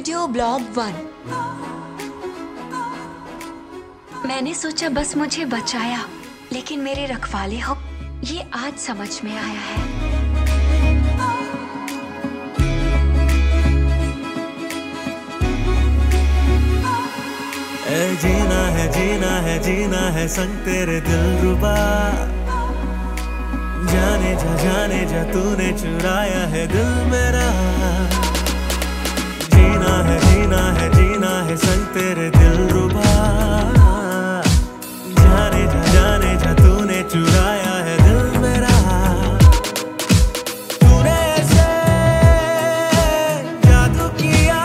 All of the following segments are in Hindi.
Video blog 1। मैंने सोचा बस मुझे बचाया, लेकिन मेरे रखवाले हो, ये आज समझ में आया है। जीना है जीना है जीना है संग तेरे दिलरुबा, जाने जा तूने चुराया है दिल मेरा। जीना है जीना है संग तेरे दिलरुबा, जाने जा तूने चुराया है दिल मेरा। तूने ऐसे जादू किया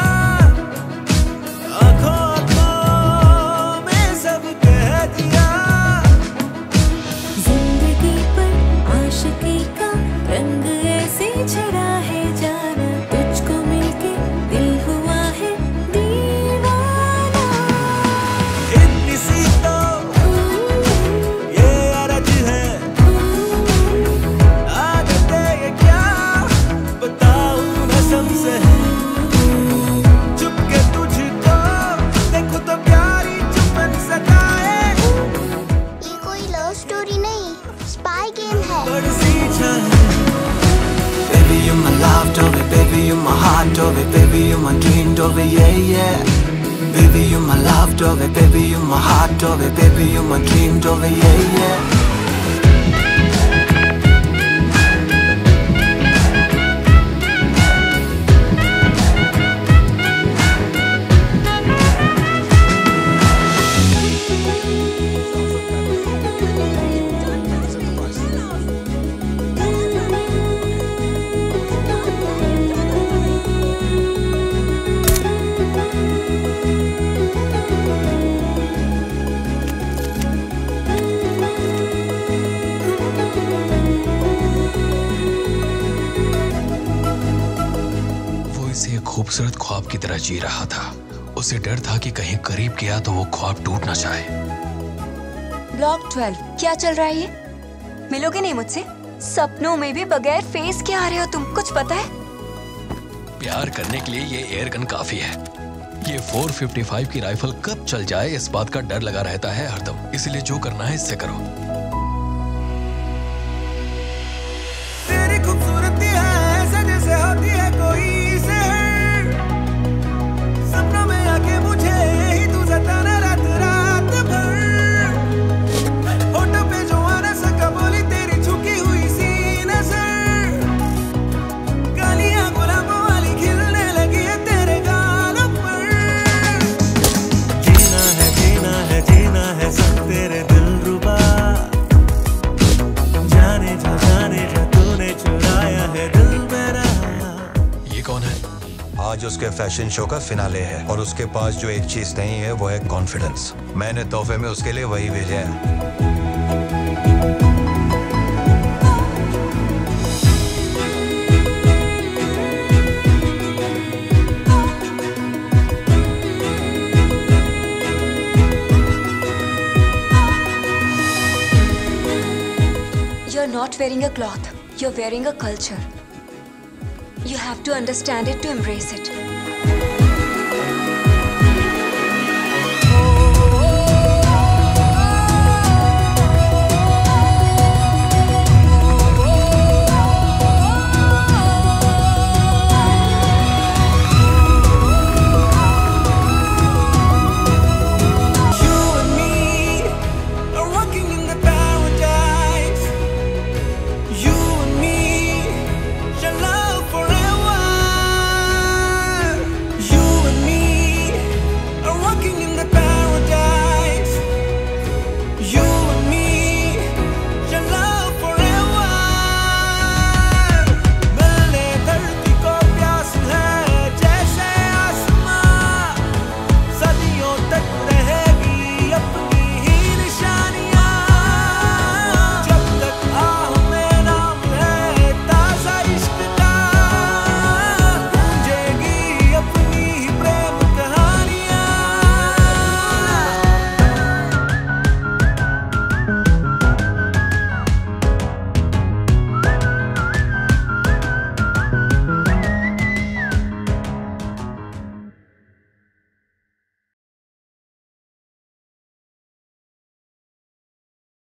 Baby, you my dream, dove, yeah, yeah. Baby, you my love, dove, baby, you my heart, dove, baby, you my dream, dove, yeah, yeah. खूबसूरत ख्वाब की तरह जी रहा था। उसे डर था कि कहीं करीब गया तो वो ख्वाब टूट ना जाए। ब्लॉग 12 क्या चल रहा है ये? मिलोगे नहीं मुझसे? सपनों में भी बगैर फेस के आ रहे हो तुम, कुछ पता है? प्यार करने के लिए ये एयर गन काफी है। ये 455 की राइफल कब चल जाए इस बात का डर लगा रहता है हरदम, इसलिए जो करना है इससे करो। आज उसके फैशन शो का फिनाले है और उसके पास जो एक चीज नहीं है वो है कॉन्फिडेंस। मैंने तोहफे में उसके लिए वही भेजा है। You're not wearing a cloth, you're wearing a culture. You have to understand it to embrace it.